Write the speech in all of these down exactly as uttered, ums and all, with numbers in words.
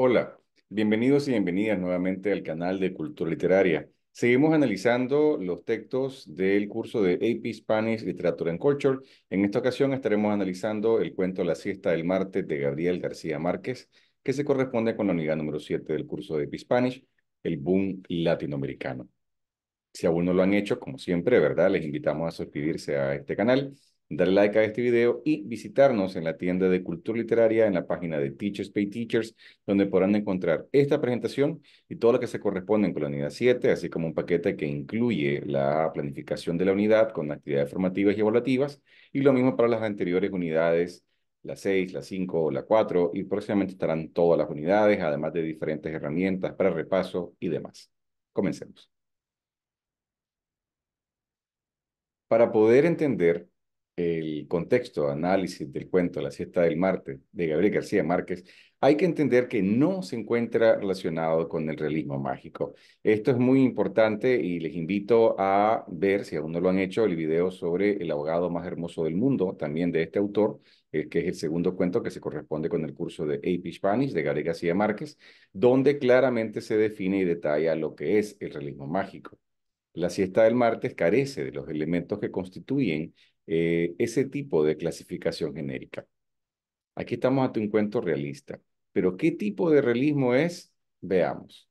Hola, bienvenidos y bienvenidas nuevamente al canal de Cultura Literaria. Seguimos analizando los textos del curso de A P Spanish Literature and Culture. En esta ocasión estaremos analizando el cuento La siesta del martes de Gabriel García Márquez, que se corresponde con la unidad número siete del curso de A P Spanish, el boom latinoamericano. Si aún no lo han hecho, como siempre, ¿verdad? Les invitamos a suscribirse a este canal, darle like a este video y visitarnos en la tienda de Cultura Literaria en la página de Teachers Pay Teachers, donde podrán encontrar esta presentación y todo lo que se corresponde con la unidad siete, así como un paquete que incluye la planificación de la unidad con actividades formativas y evaluativas, y lo mismo para las anteriores unidades, la seis, la cinco, la cuatro, y próximamente estarán todas las unidades, además de diferentes herramientas para repaso y demás. Comencemos. Para poder entender el contexto, análisis del cuento La siesta del martes de Gabriel García Márquez, hay que entender que no se encuentra relacionado con el realismo mágico. Esto es muy importante y les invito a ver, si aún no lo han hecho, el video sobre El abogado más hermoso del mundo, también de este autor, eh, que es el segundo cuento que se corresponde con el curso de A P Spanish de Gabriel García Márquez, donde claramente se define y detalla lo que es el realismo mágico. La siesta del martes carece de los elementos que constituyen Eh, ese tipo de clasificación genérica. Aquí estamos ante un cuento realista, pero ¿qué tipo de realismo es? Veamos.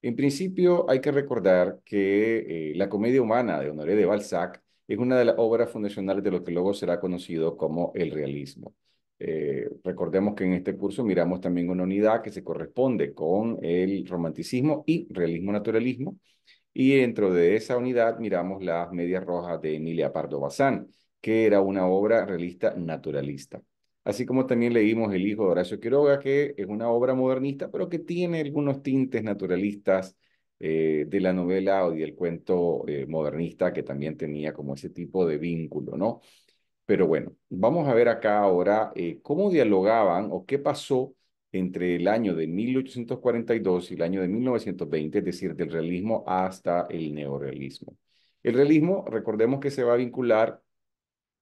En principio hay que recordar que eh, La Comedia Humana de Honoré de Balzac es una de las obras fundacionales de lo que luego será conocido como el realismo. Eh, recordemos que en este curso miramos también una unidad que se corresponde con el romanticismo y realismo-naturalismo, y dentro de esa unidad miramos Las Medias Rojas de Emilia Pardo Bazán, que era una obra realista naturalista. Así como también leímos El Hijo de Horacio Quiroga, que es una obra modernista, pero que tiene algunos tintes naturalistas eh, de la novela o del cuento eh, modernista, que también tenía como ese tipo de vínculo, ¿no? Pero bueno, vamos a ver acá ahora eh, cómo dialogaban o qué pasó entre el año de mil ochocientos cuarenta y dos y el año de mil novecientos veinte, es decir, del realismo hasta el neorrealismo. El realismo, recordemos que se va a vincular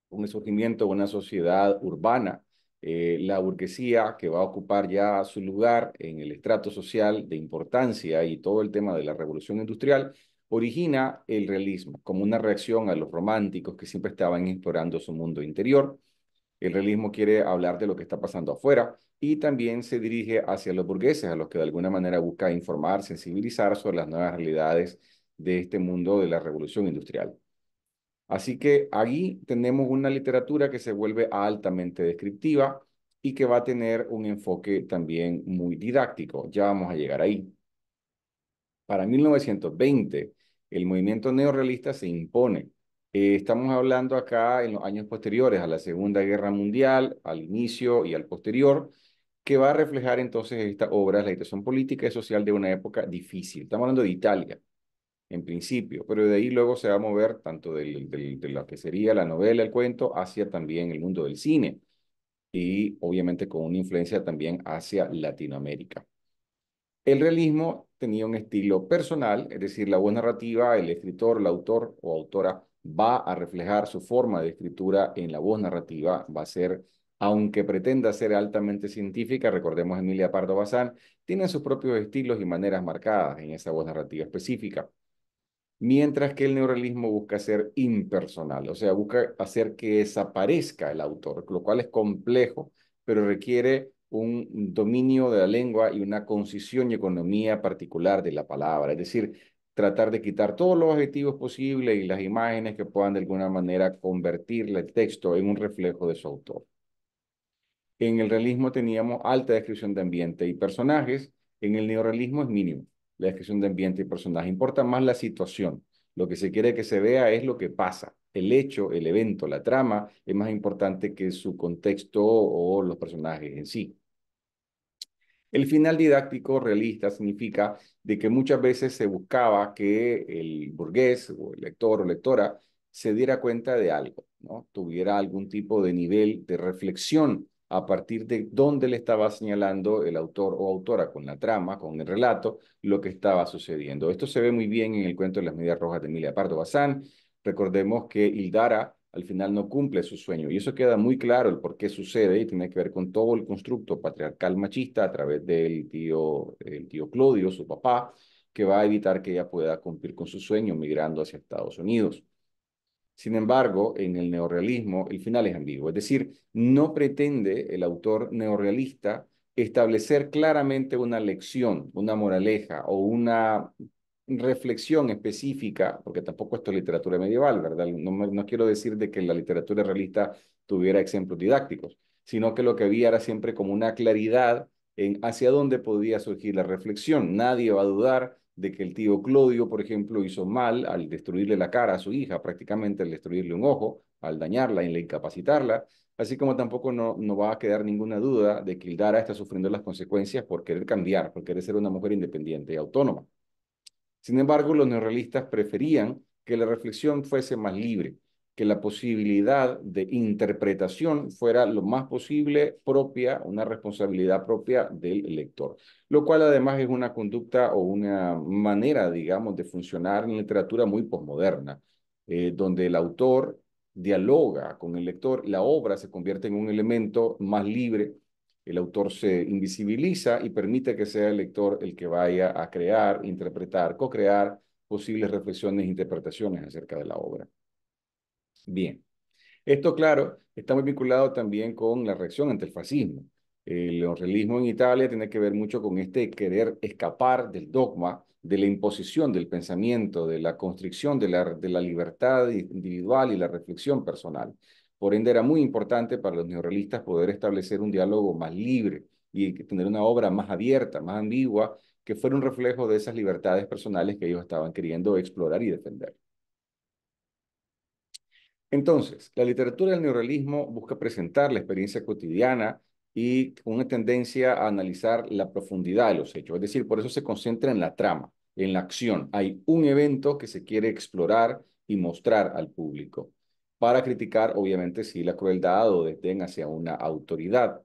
con el surgimiento de una sociedad urbana, eh, la burguesía que va a ocupar ya su lugar en el estrato social de importancia, y todo el tema de la revolución industrial origina el realismo como una reacción a los románticos que siempre estaban explorando su mundo interior. El realismo quiere hablar de lo que está pasando afuera y también se dirige hacia los burgueses, a los que de alguna manera busca informar, sensibilizar sobre las nuevas realidades de este mundo de la revolución industrial. Así que aquí tenemos una literatura que se vuelve altamente descriptiva y que va a tener un enfoque también muy didáctico. Ya vamos a llegar ahí. Para mil novecientos veinte, el movimiento neorrealista se impone. Eh, estamos hablando acá en los años posteriores a la Segunda Guerra Mundial, al inicio y al posterior, que va a reflejar entonces esta obra, la situación política y social de una época difícil. Estamos hablando de Italia, en principio, pero de ahí luego se va a mover tanto del, del, de lo que sería la novela, el cuento, hacia también el mundo del cine, y obviamente con una influencia también hacia Latinoamérica. El realismo tenía un estilo personal, es decir, la voz narrativa, el escritor, el autor o autora, va a reflejar su forma de escritura en la voz narrativa, va a ser, aunque pretenda ser altamente científica, recordemos Emilia Pardo Bazán, tiene sus propios estilos y maneras marcadas en esa voz narrativa específica. Mientras que el neorrealismo busca ser impersonal, o sea, busca hacer que desaparezca el autor, lo cual es complejo, pero requiere un dominio de la lengua y una concisión y economía particular de la palabra, es decir, tratar de quitar todos los adjetivos posibles y las imágenes que puedan de alguna manera convertir el texto en un reflejo de su autor. En el realismo teníamos alta descripción de ambiente y personajes, en el neorrealismo es mínimo. La descripción de ambiente y personajes, importa más la situación. Lo que se quiere que se vea es lo que pasa. El hecho, el evento, la trama es más importante que su contexto o los personajes en sí. El final didáctico realista significa de que muchas veces se buscaba que el burgués o el lector o lectora se diera cuenta de algo, ¿no? Tuviera algún tipo de nivel de reflexión a partir de dónde le estaba señalando el autor o autora con la trama, con el relato, lo que estaba sucediendo. Esto se ve muy bien en el cuento de Las Medias Rojas de Emilia Pardo Bazán. Recordemos que Hildara al final no cumple su sueño. Y eso queda muy claro el por qué sucede y tiene que ver con todo el constructo patriarcal machista a través del tío, el tío Clodio, su papá, que va a evitar que ella pueda cumplir con su sueño migrando hacia Estados Unidos. Sin embargo, en el neorrealismo el final es ambiguo, es decir, no pretende el autor neorrealista establecer claramente una lección, una moraleja o una reflexión específica, porque tampoco esto es literatura medieval, ¿verdad? No, no quiero decir de que la literatura realista tuviera ejemplos didácticos, sino que lo que había era siempre como una claridad en hacia dónde podía surgir la reflexión. Nadie va a dudar de que el tío Clodio, por ejemplo, hizo mal al destruirle la cara a su hija, prácticamente al destruirle un ojo, al dañarla y al incapacitarla, así como tampoco no, no va a quedar ninguna duda de que Hildara está sufriendo las consecuencias por querer cambiar, por querer ser una mujer independiente y autónoma. Sin embargo, los neorrealistas preferían que la reflexión fuese más libre, que la posibilidad de interpretación fuera lo más posible propia, una responsabilidad propia del lector, lo cual además es una conducta o una manera, digamos, de funcionar en literatura muy posmoderna, eh, donde el autor dialoga con el lector, la obra se convierte en un elemento más libre, el autor se invisibiliza y permite que sea el lector el que vaya a crear, interpretar, co-crear posibles reflexiones e interpretaciones acerca de la obra. Bien, esto claro, está muy vinculado también con la reacción ante el fascismo. El neorrealismo en Italia tiene que ver mucho con este querer escapar del dogma, de la imposición del pensamiento, de la constricción de la, de la libertad individual y la reflexión personal. Por ende, era muy importante para los neorrealistas poder establecer un diálogo más libre y tener una obra más abierta, más ambigua, que fuera un reflejo de esas libertades personales que ellos estaban queriendo explorar y defender. Entonces, la literatura del neorrealismo busca presentar la experiencia cotidiana y una tendencia a analizar la profundidad de los hechos. Es decir, por eso se concentra en la trama, en la acción. Hay un evento que se quiere explorar y mostrar al público, para criticar, obviamente, sí, la crueldad o desdén hacia una autoridad.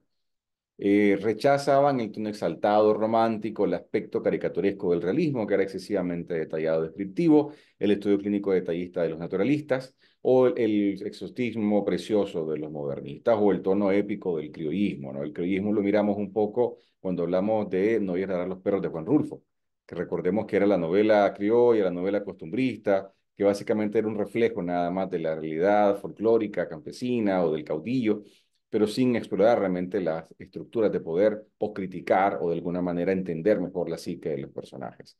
Eh, rechazaban el tono exaltado, romántico, el aspecto caricaturesco del realismo, que era excesivamente detallado, descriptivo, el estudio clínico detallista de los naturalistas, o el exotismo precioso de los modernistas, o el tono épico del criollismo, ¿no? El criollismo lo miramos un poco cuando hablamos de No oyes ladrar los perros de Juan Rulfo, que recordemos que era la novela criolla, la novela costumbrista, que básicamente era un reflejo nada más de la realidad folclórica, campesina o del caudillo, pero sin explorar realmente las estructuras de poder o criticar o de alguna manera entender mejor la psique de los personajes.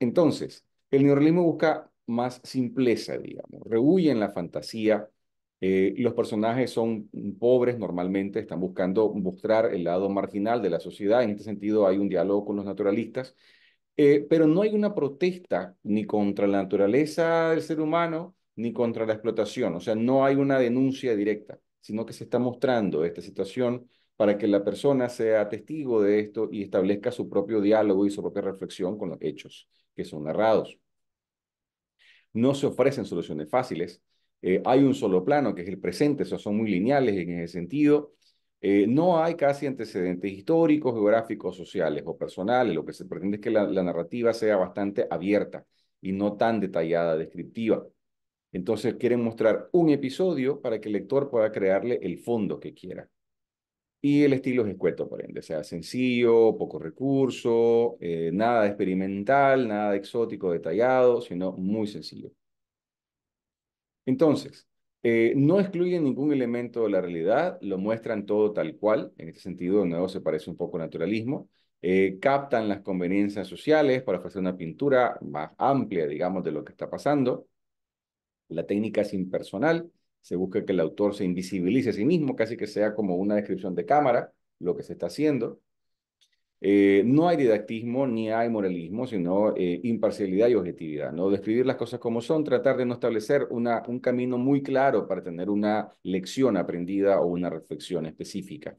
Entonces, el neorrealismo busca más simpleza, digamos, rehúye en la fantasía, eh, los personajes son pobres normalmente, están buscando mostrar el lado marginal de la sociedad, en este sentido hay un diálogo con los naturalistas, Eh, pero no hay una protesta ni contra la naturaleza del ser humano, ni contra la explotación. O sea, no hay una denuncia directa, sino que se está mostrando esta situación para que la persona sea testigo de esto y establezca su propio diálogo y su propia reflexión con los hechos que son narrados. No se ofrecen soluciones fáciles. Eh, hay un solo plano, que es el presente, esos son muy lineales en ese sentido. Eh, no hay casi antecedentes históricos, geográficos, sociales o personales. Lo que se pretende es que la, la narrativa sea bastante abierta y no tan detallada, descriptiva. Entonces quieren mostrar un episodio para que el lector pueda crearle el fondo que quiera. Y el estilo es escueto, por ende, o sea, sencillo, poco recurso, eh, nada experimental, nada exótico, detallado, sino muy sencillo. Entonces, Eh, no excluyen ningún elemento de la realidad, lo muestran todo tal cual, en este sentido de nuevo se parece un poco al naturalismo, eh, captan las conveniencias sociales para ofrecer una pintura más amplia, digamos, de lo que está pasando, la técnica es impersonal, se busca que el autor se invisibilice a sí mismo, casi que sea como una descripción de cámara, lo que se está haciendo, eh, no hay didactismo ni hay moralismo, sino eh, imparcialidad y objetividad, ¿no? Describir las cosas como son, tratar de no establecer una, un camino muy claro para tener una lección aprendida o una reflexión específica.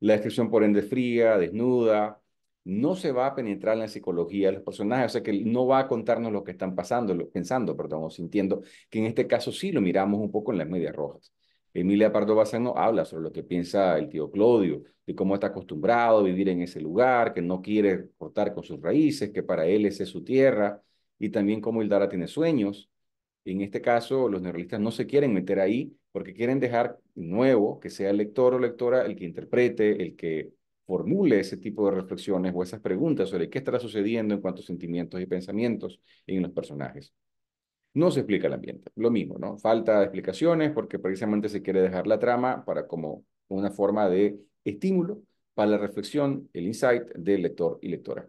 La descripción por ende es fría, desnuda, no se va a penetrar en la psicología de los personajes, o sea que no va a contarnos lo que están pasando, lo, pensando, perdón, o sintiendo, que en este caso sí lo miramos un poco en Las Medias Rojas. Emilia Pardo Bazán no habla sobre lo que piensa el tío Clodio, de cómo está acostumbrado a vivir en ese lugar, que no quiere cortar con sus raíces, que para él esa es su tierra, y también cómo Hildara tiene sueños, En este caso, los neorrealistas no se quieren meter ahí porque quieren dejar nuevo que sea el lector o lectora el que interprete, el que formule ese tipo de reflexiones o esas preguntas sobre qué estará sucediendo en cuanto a sentimientos y pensamientos en los personajes. No se explica el ambiente, lo mismo, ¿no? Falta de explicaciones porque precisamente se quiere dejar la trama para como una forma de estímulo para la reflexión, el insight del lector y lectora.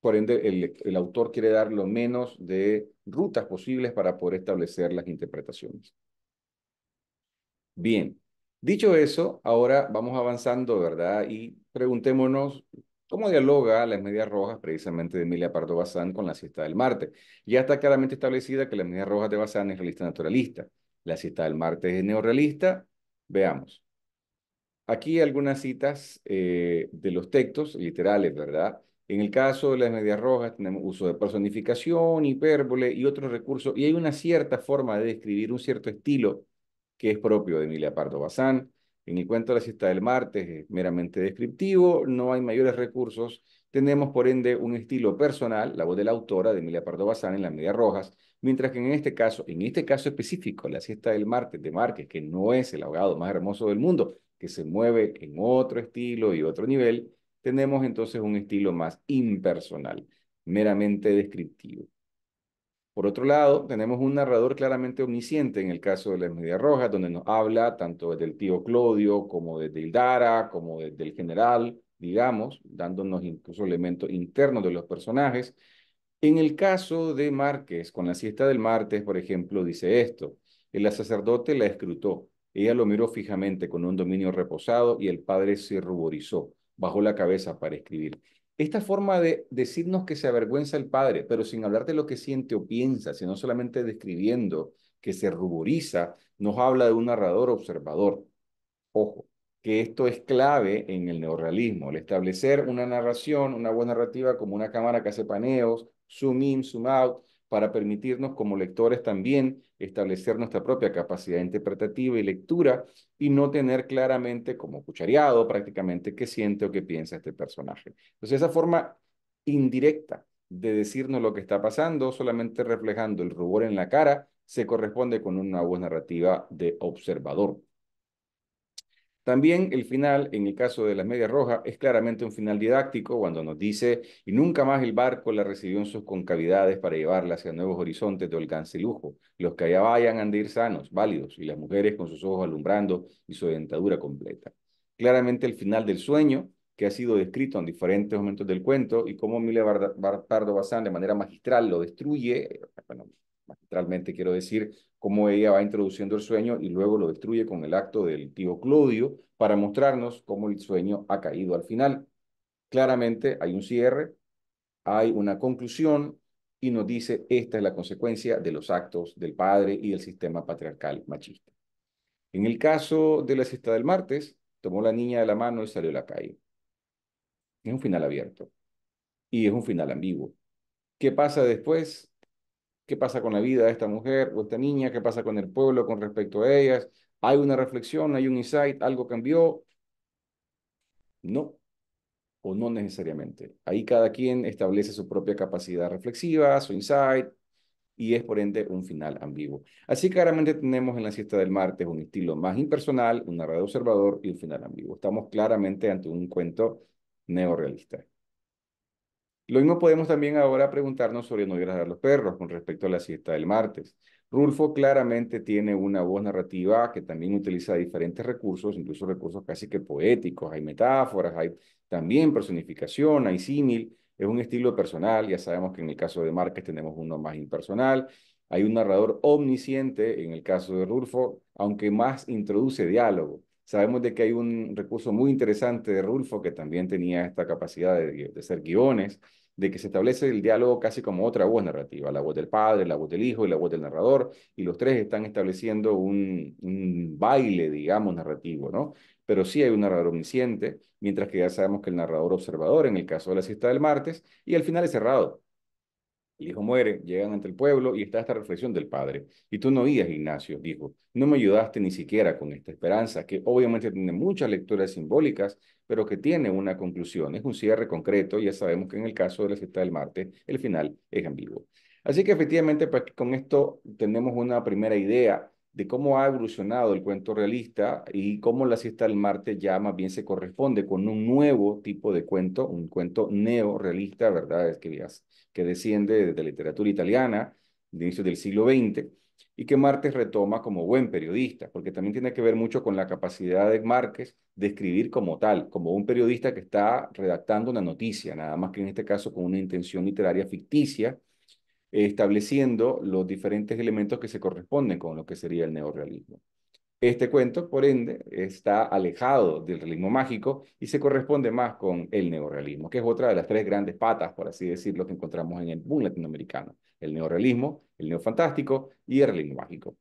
Por ende, el, el autor quiere dar lo menos de rutas posibles para poder establecer las interpretaciones. Bien, dicho eso, ahora vamos avanzando, ¿verdad? Y preguntémonos cómo dialoga Las Medias Rojas, precisamente de Emilia Pardo Bazán, con La siesta del martes. Ya está claramente establecida que Las Medias Rojas de Bazán es realista naturalista. La siesta del martes es neorrealista. Veamos. Aquí algunas citas eh, de los textos literales, ¿verdad? En el caso de Las Medias Rojas tenemos uso de personificación, hipérbole y otros recursos, y hay una cierta forma de describir un cierto estilo que es propio de Emilia Pardo Bazán. En el cuento de La siesta del martes es meramente descriptivo, no hay mayores recursos. Tenemos, por ende, un estilo personal, la voz de la autora de Emilia Pardo Bazán en Las Medias Rojas, mientras que en este caso, en este caso específico, La siesta del martes de Márquez, que no es el abogado más hermoso del mundo, que se mueve en otro estilo y otro nivel, tenemos entonces un estilo más impersonal, meramente descriptivo. Por otro lado, tenemos un narrador claramente omnisciente en el caso de Las Medias Rojas, donde nos habla tanto del tío Clodio como desde Hildara, como desde el general, digamos, dándonos incluso elementos internos de los personajes. En el caso de Márquez, con La siesta del martes, por ejemplo, dice esto: el sacerdote la escrutó. Ella lo miró fijamente con un dominio reposado y el padre se ruborizó, bajó la cabeza para escribir. Esta forma de decirnos que se avergüenza el padre, pero sin hablar de lo que siente o piensa, sino solamente describiendo que se ruboriza, nos habla de un narrador observador. Ojo, que esto es clave en el neorrealismo, el establecer una narración, una buena narrativa como una cámara que hace paneos, zoom in, zoom out, para permitirnos como lectores también establecer nuestra propia capacidad interpretativa y lectura y no tener claramente como cuchareado prácticamente qué siente o qué piensa este personaje. Entonces esa forma indirecta de decirnos lo que está pasando, solamente reflejando el rubor en la cara, se corresponde con una voz narrativa de observador. También el final, en el caso de Las Medias Rojas, es claramente un final didáctico cuando nos dice: y nunca más el barco la recibió en sus concavidades para llevarla hacia nuevos horizontes de alcance y lujo. Los que allá vayan han de ir sanos, válidos, y las mujeres con sus ojos alumbrando y su dentadura completa. Claramente el final del sueño, que ha sido descrito en diferentes momentos del cuento, y cómo Emilia Pardo Bazán de manera magistral lo destruye, bueno, magistralmente quiero decir, cómo ella va introduciendo el sueño y luego lo destruye con el acto del tío Clodio para mostrarnos cómo el sueño ha caído al final. Claramente hay un cierre, hay una conclusión y nos dice: esta es la consecuencia de los actos del padre y del sistema patriarcal machista. En el caso de La siesta del martes, tomó la niña de la mano y salió a la calle. Es un final abierto y es un final ambiguo. ¿Qué pasa después? ¿Qué pasa con la vida de esta mujer o esta niña? ¿Qué pasa con el pueblo con respecto a ellas? ¿Hay una reflexión? ¿Hay un insight? ¿Algo cambió? No, o no necesariamente. Ahí cada quien establece su propia capacidad reflexiva, su insight, y es por ende un final ambiguo. Así que claramente tenemos en La siesta del martes un estilo más impersonal, un narrador observador y un final ambiguo. Estamos claramente ante un cuento neorrealista. Lo mismo podemos también ahora preguntarnos sobre No oyes ladrar los perros con respecto a La siesta del martes. Rulfo claramente tiene una voz narrativa que también utiliza diferentes recursos, incluso recursos casi que poéticos. Hay metáforas, hay también personificación, hay símil. Es un estilo personal, ya sabemos que en el caso de Márquez tenemos uno más impersonal. Hay un narrador omnisciente en el caso de Rulfo, aunque más introduce diálogo. Sabemos de que hay un recurso muy interesante de Rulfo, que también tenía esta capacidad de, de hacer guiones, de que se establece el diálogo casi como otra voz narrativa, la voz del padre, la voz del hijo y la voz del narrador, y los tres están estableciendo un, un baile, digamos, narrativo, ¿no? Pero sí hay un narrador omnisciente, mientras que ya sabemos que el narrador observador, en el caso de La siesta del martes, y al final es cerrado. El hijo muere, llegan ante el pueblo y está esta reflexión del padre. Y tú no oías, Ignacio, dijo, no me ayudaste ni siquiera con esta esperanza, que obviamente tiene muchas lecturas simbólicas, pero que tiene una conclusión, es un cierre concreto. Ya sabemos que en el caso de La siesta del martes, el final es ambiguo. Así que efectivamente pues, con esto tenemos una primera idea de cómo ha evolucionado el cuento realista y cómo La siesta del martes ya más bien se corresponde con un nuevo tipo de cuento, un cuento neorrealista, ¿verdad? Es que, que desciende desde la literatura italiana de inicios del siglo veinte y que Márquez retoma como buen periodista, porque también tiene que ver mucho con la capacidad de Márquez de escribir como tal, como un periodista que está redactando una noticia, nada más que en este caso con una intención literaria ficticia, estableciendo los diferentes elementos que se corresponden con lo que sería el neorrealismo. Este cuento, por ende, está alejado del realismo mágico y se corresponde más con el neorrealismo, que es otra de las tres grandes patas, por así decirlo, que encontramos en el boom latinoamericano. El neorrealismo, el neofantástico y el realismo mágico.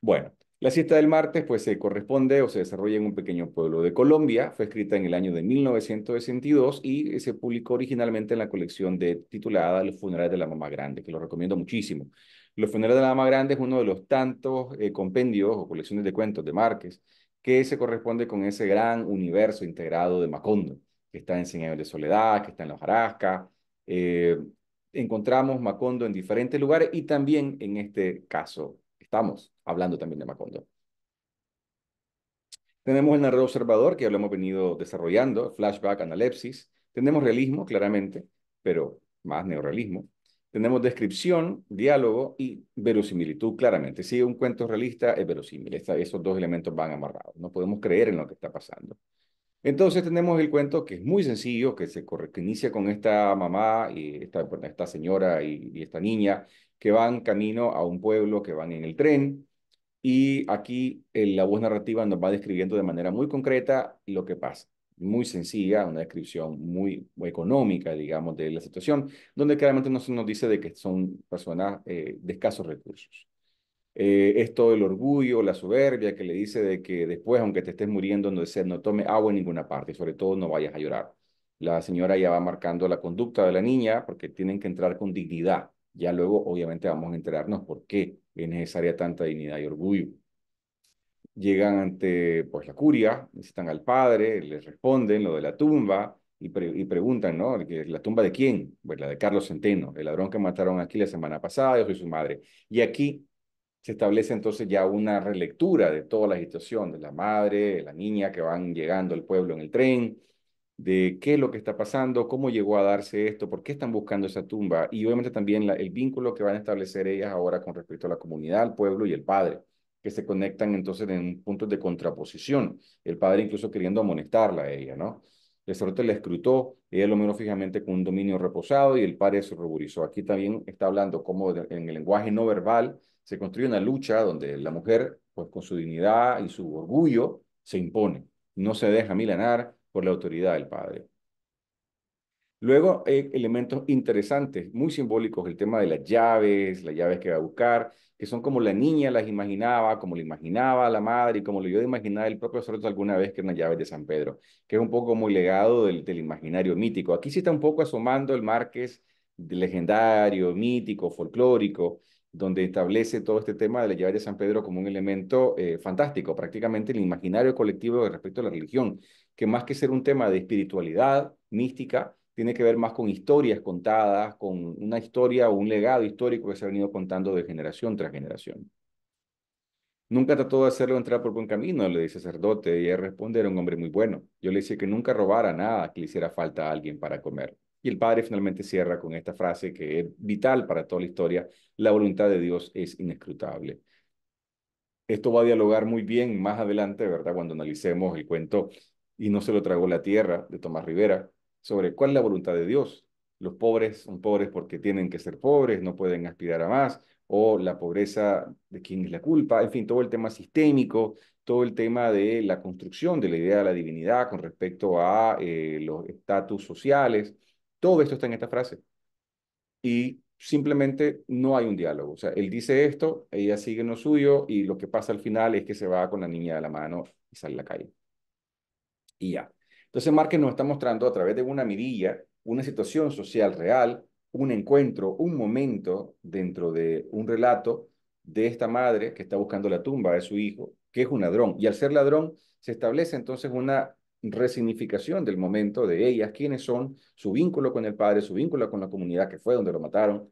Bueno, La siesta del martes pues, se corresponde o se desarrolla en un pequeño pueblo de Colombia. Fue escrita en el año de mil novecientos sesenta y dos y se publicó originalmente en la colección de, titulada Los Funerales de la Mamá Grande, que lo recomiendo muchísimo. Los Funerales de la Mamá Grande es uno de los tantos eh, compendios o colecciones de cuentos de Márquez que se corresponde con ese gran universo integrado de Macondo, que está en Cien años de Soledad, que está en La Ojarasca. Eh, encontramos Macondo en diferentes lugares y también en este caso estamos hablando también de Macondo. Tenemos el narrador observador, que ya lo hemos venido desarrollando, flashback, analepsis. Tenemos realismo, claramente, pero más neorrealismo. Tenemos descripción, diálogo y verosimilitud, claramente. Si un cuento realista es verosímil, esta, esos dos elementos van amarrados. No podemos creer en lo que está pasando. Entonces tenemos el cuento que es muy sencillo, que se corre, que inicia con esta mamá, y esta, esta señora y, y esta niña, que van camino a un pueblo, que van en el tren, y aquí eh, la voz narrativa nos va describiendo de manera muy concreta lo que pasa. Muy sencilla, una descripción muy, muy económica, digamos, de la situación, donde claramente nos, nos dice de que son personas eh, de escasos recursos. Eh, es todo el orgullo, la soberbia que le dice de que después, aunque te estés muriendo, no, no tome agua en ninguna parte, y sobre todo no vayas a llorar. La señora ya va marcando la conducta de la niña porque tienen que entrar con dignidad. Ya luego, obviamente, vamos a enterarnos por qué es necesaria tanta dignidad y orgullo. Llegan ante pues, la curia, visitan al padre, les responden lo de la tumba y, pre y preguntan, ¿no? ¿La tumba de quién? Pues la de Carlos Centeno, el ladrón que mataron aquí la semana pasada, yo soy su madre. Y aquí se establece entonces ya una relectura de toda la situación, de la madre, de la niña que van llegando al pueblo en el tren, de qué es lo que está pasando, cómo llegó a darse esto, por qué están buscando esa tumba, y obviamente también la, el vínculo que van a establecer ellas ahora con respecto a la comunidad, al pueblo y el padre, que se conectan entonces en puntos de contraposición, el padre incluso queriendo amonestarla a ella, ¿no? De suerte la escrutó, ella lo miró fijamente con un dominio reposado y el padre se ruborizó. Aquí también está hablando cómo de, en el lenguaje no verbal se construye una lucha donde la mujer, pues con su dignidad y su orgullo, se impone, no se deja milanar por la autoridad del padre. Luego, eh, elementos interesantes, muy simbólicos, el tema de las llaves, las llaves que va a buscar, que son como la niña las imaginaba, como le imaginaba la madre, y como lo yo imaginaba el propio Cervantes alguna vez, que eran las llaves de San Pedro, que es un poco muy legado del, del imaginario mítico. Aquí sí está un poco asomando el Márquez legendario, mítico, folclórico, donde establece todo este tema de la llave de San Pedro como un elemento eh, fantástico, prácticamente el imaginario colectivo respecto a la religión, que más que ser un tema de espiritualidad mística, tiene que ver más con historias contadas, con una historia o un legado histórico que se ha venido contando de generación tras generación. Nunca trató de hacerlo entrar por buen camino, le dice el sacerdote, y él responde, era un hombre muy bueno. Yo le decía que nunca robara nada que le hiciera falta a alguien para comer. Y el padre finalmente cierra con esta frase que es vital para toda la historia, la voluntad de Dios es inescrutable. Esto va a dialogar muy bien más adelante, ¿verdad? Cuando analicemos el cuento Y no se lo tragó la tierra, de Tomás Rivera, sobre cuál es la voluntad de Dios. Los pobres son pobres porque tienen que ser pobres, no pueden aspirar a más, o la pobreza de quién es la culpa, en fin, todo el tema sistémico, todo el tema de la construcción de la idea de la divinidad con respecto a eh, los estatus sociales. Todo esto está en esta frase. Y simplemente no hay un diálogo. O sea, él dice esto, ella sigue en lo suyo, y lo que pasa al final es que se va con la niña de la mano y sale a la calle. Y ya. Entonces Márquez nos está mostrando a través de una mirilla, una situación social real, un encuentro, un momento dentro de un relato de esta madre que está buscando la tumba de su hijo, que es un ladrón. Y al ser ladrón se establece entonces una resignificación del momento de ellas, quiénes son, su vínculo con el padre, su vínculo con la comunidad que fue donde lo mataron,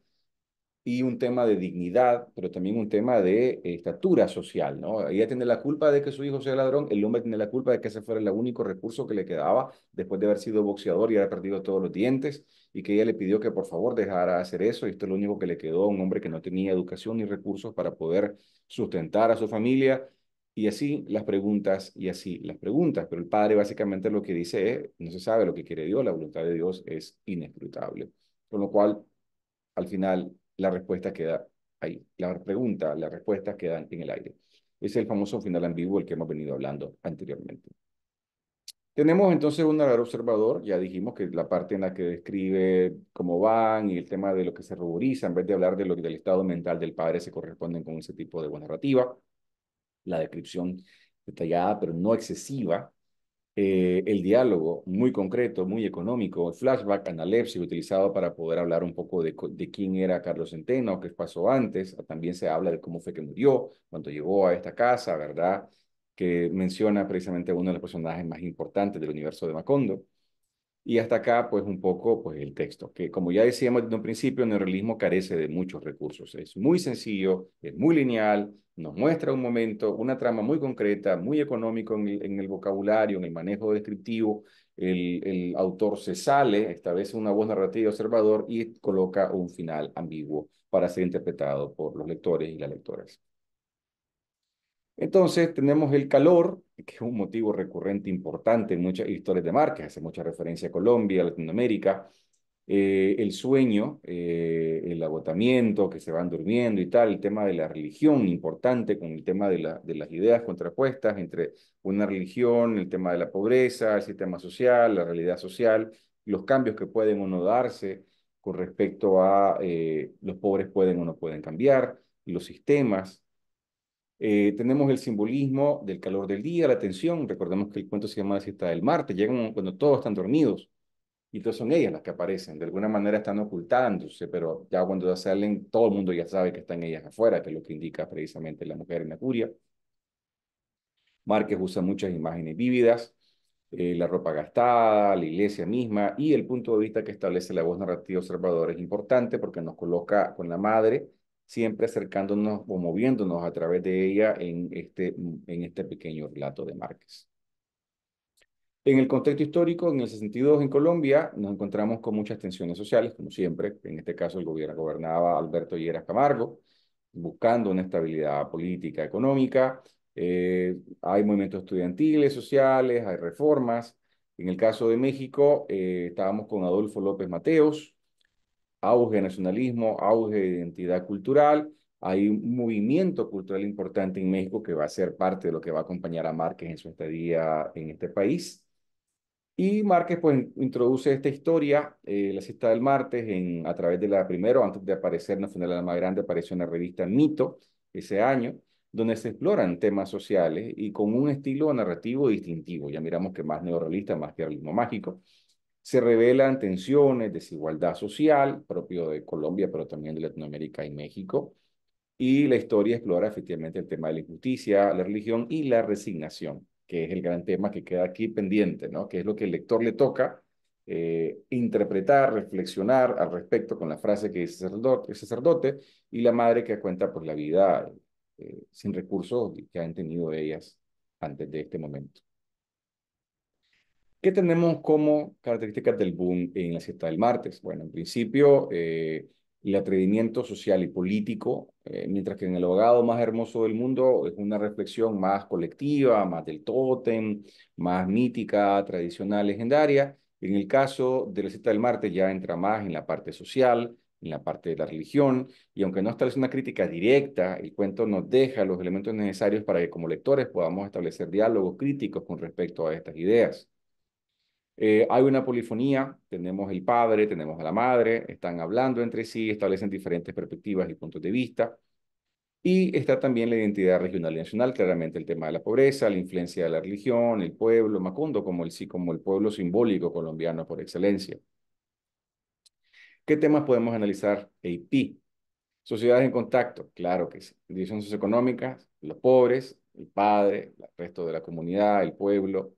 y un tema de dignidad, pero también un tema de eh, estatura social, ¿no? Ella tiene la culpa de que su hijo sea ladrón, el hombre tiene la culpa de que ese fuera el único recurso que le quedaba después de haber sido boxeador y haber perdido todos los dientes, y que ella le pidió que por favor dejara hacer eso, y esto es lo único que le quedó a un hombre que no tenía educación ni recursos para poder sustentar a su familia, y así las preguntas, y así las preguntas. Pero el padre básicamente lo que dice es, no se sabe lo que quiere Dios, la voluntad de Dios es inescrutable. Con lo cual, al final, la respuesta queda ahí. La pregunta, la respuesta quedan en el aire. Es el famoso final ambiguo del que hemos venido hablando anteriormente. Tenemos entonces un narrador observador. Ya dijimos que la parte en la que describe cómo van y el tema de lo que se ruboriza, en vez de hablar de lo, del estado mental del padre, se corresponden con ese tipo de buena narrativa. La descripción detallada, pero no excesiva. Eh, el diálogo muy concreto, muy económico, el flashback, analepsis utilizado para poder hablar un poco de, de quién era Carlos Centeno, qué pasó antes. También se habla de cómo fue que murió, cuando llegó a esta casa, ¿verdad? Que menciona precisamente a uno de los personajes más importantes del universo de Macondo. Y hasta acá, pues, un poco pues, el texto, que como ya decíamos desde un principio, el neorrealismo carece de muchos recursos. Es muy sencillo, es muy lineal, nos muestra un momento, una trama muy concreta, muy económico en el, en el vocabulario, en el manejo descriptivo. El, el autor se sale, establece una voz narrativa observador y coloca un final ambiguo para ser interpretado por los lectores y las lectoras. Entonces tenemos el calor, que es un motivo recurrente importante en muchas historias de Márquez, hace mucha referencia a Colombia, a Latinoamérica. Eh, el sueño, eh, el agotamiento, que se van durmiendo y tal, el tema de la religión importante con el tema de, la, de las ideas contrapuestas entre una religión, el tema de la pobreza, el sistema social, la realidad social, los cambios que pueden o no darse con respecto a eh, los pobres pueden o no pueden cambiar, los sistemas. Eh, tenemos el simbolismo del calor del día, la tensión, recordemos que el cuento se llama La siesta del martes, llegan cuando todos están dormidos, y entonces son ellas las que aparecen, de alguna manera están ocultándose, pero ya cuando ya salen, todo el mundo ya sabe que están ellas afuera, que es lo que indica precisamente la mujer en la furia. Márquez usa muchas imágenes vívidas, eh, la ropa gastada, la iglesia misma, y el punto de vista que establece la voz narrativa observadora es importante porque nos coloca con la madre, siempre acercándonos o moviéndonos a través de ella en este, en este pequeño relato de Márquez. En el contexto histórico, en el sesenta y dos en Colombia, nos encontramos con muchas tensiones sociales, como siempre. En este caso, el gobierno gobernaba Alberto Lleras Camargo, buscando una estabilidad política, económica. Eh, hay movimientos estudiantiles, sociales, hay reformas. En el caso de México, eh, estábamos con Adolfo López Mateos, auge de nacionalismo, auge de identidad cultural. Hay un movimiento cultural importante en México que va a ser parte de lo que va a acompañar a Márquez en su estadía en este país. Y Márquez pues introduce esta historia, eh, La siesta del martes, en, a través de la primero, antes de aparecer en Los Funerales de la Mamá Grande, apareció en la revista Mito ese año, donde se exploran temas sociales y con un estilo narrativo distintivo. Ya miramos que más neorrealista, más realismo mágico. Se revelan tensiones, desigualdad social, propio de Colombia, pero también de Latinoamérica y México. Y la historia explora efectivamente el tema de la injusticia, la religión y la resignación, que es el gran tema que queda aquí pendiente, ¿no? Que es lo que el lector le toca eh, interpretar, reflexionar al respecto con la frase que dice el sacerdote y la madre que cuenta pues, la vida eh, sin recursos que han tenido ellas antes de este momento. ¿Qué tenemos como características del boom en La siesta del martes? Bueno, en principio, eh, el atrevimiento social y político, eh, mientras que en El abogado más hermoso del mundo es una reflexión más colectiva, más del tótem, más mítica, tradicional, legendaria. En el caso de La siesta del martes ya entra más en la parte social, en la parte de la religión, y aunque no establece una crítica directa, el cuento nos deja los elementos necesarios para que como lectores podamos establecer diálogos críticos con respecto a estas ideas. Eh, hay una polifonía, tenemos el padre, tenemos a la madre, están hablando entre sí, establecen diferentes perspectivas y puntos de vista, y está también la identidad regional y nacional, claramente el tema de la pobreza, la influencia de la religión, el pueblo, Macondo como el, como el pueblo simbólico colombiano por excelencia. ¿Qué temas podemos analizar? A P, sociedades en contacto, claro que sí, divisiones socioeconómicas, los pobres, el padre, el resto de la comunidad, el pueblo,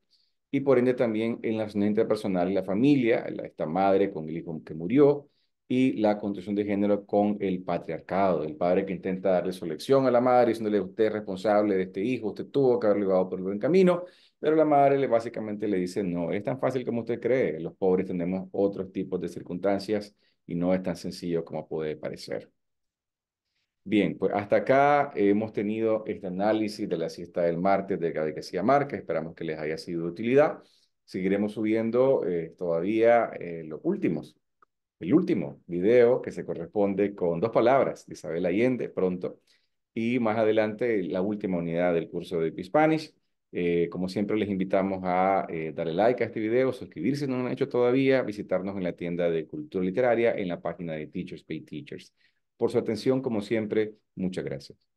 y por ende también en la relación interpersonal, la familia, la, esta madre con el hijo que murió, y la construcción de género con el patriarcado, el padre que intenta darle su lección a la madre, diciéndole, usted es responsable de este hijo, usted tuvo que haberlo llevado por el buen camino, pero la madre le, básicamente le dice, no, es tan fácil como usted cree, los pobres tenemos otros tipos de circunstancias y no es tan sencillo como puede parecer. Bien, pues hasta acá hemos tenido este análisis de La siesta del martes de Gabriel García Márquez, esperamos que les haya sido de utilidad, seguiremos subiendo eh, todavía eh, los últimos. El último video que se corresponde con dos palabras de Isabel Allende, pronto, y más adelante la última unidad del curso de A P Spanish. Eh, como siempre les invitamos a eh, darle like a este video, suscribirse si no lo han hecho todavía, visitarnos en la tienda de Cultura Literaria en la página de Teachers Pay Teachers. Por su atención, como siempre, muchas gracias.